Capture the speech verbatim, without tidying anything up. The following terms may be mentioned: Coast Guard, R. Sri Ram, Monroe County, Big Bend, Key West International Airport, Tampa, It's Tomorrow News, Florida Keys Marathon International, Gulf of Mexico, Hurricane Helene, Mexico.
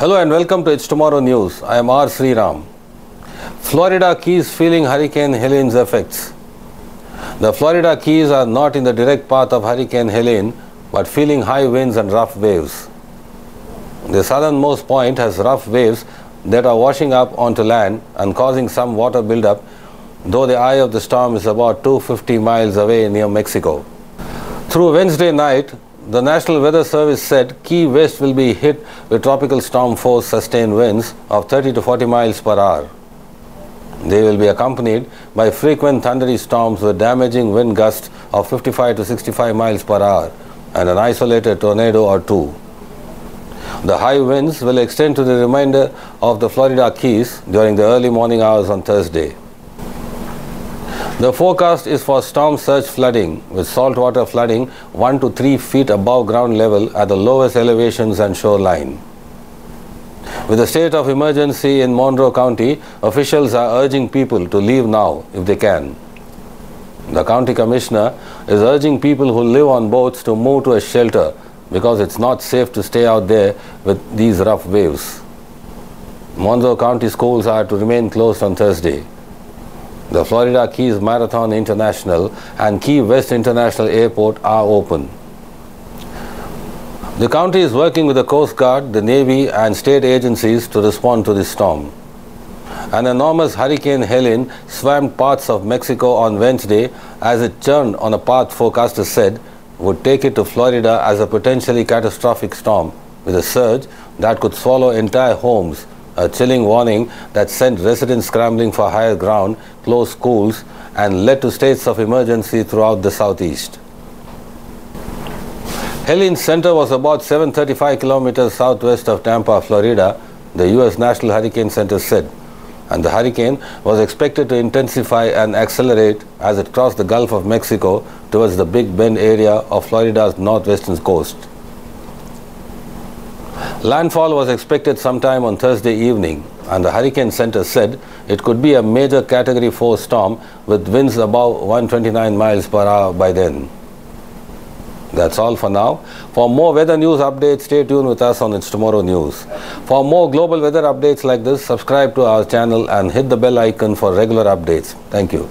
Hello and welcome to It's Tomorrow News. I am R. Sri Ram. Florida Keys feeling Hurricane Helene's effects. The Florida Keys are not in the direct path of Hurricane Helene, but feeling high winds and rough waves. The southernmost point has rough waves that are washing up onto land and causing some water buildup, though the eye of the storm is about two hundred fifty miles away near Mexico. Through Wednesday night, the National Weather Service said Key West will be hit with tropical storm force sustained winds of thirty to forty miles per hour. They will be accompanied by frequent thundery storms with damaging wind gusts of fifty-five to sixty-five miles per hour and an isolated tornado or two. The high winds will extend to the remainder of the Florida Keys during the early morning hours on Thursday. The forecast is for storm surge flooding, with saltwater flooding one to three feet above ground level at the lowest elevations and shoreline. With a state of emergency in Monroe County, officials are urging people to leave now if they can. The county commissioner is urging people who live on boats to move to a shelter because it's not safe to stay out there with these rough waves. Monroe County schools are to remain closed on Thursday. The Florida Keys Marathon International and Key West International Airport are open. The county is working with the Coast Guard, the Navy and state agencies to respond to this storm. An enormous Hurricane Helene swamped parts of Mexico on Wednesday as it churned on a path forecasters said would take it to Florida as a potentially catastrophic storm with a surge that could swallow entire homes. A chilling warning that sent residents scrambling for higher ground, closed schools, and led to states of emergency throughout the southeast. Helene's center was about seven hundred thirty-five kilometers southwest of Tampa, Florida, the U S National Hurricane Center said, and the hurricane was expected to intensify and accelerate as it crossed the Gulf of Mexico towards the Big Bend area of Florida's northwestern coast. Landfall was expected sometime on Thursday evening, and the Hurricane Center said it could be a major Category four storm with winds above one hundred twenty-nine miles per hour by then. That's all for now. For more weather news updates, stay tuned with us on It's Tomorrow News. For more global weather updates like this, subscribe to our channel and hit the bell icon for regular updates. Thank you.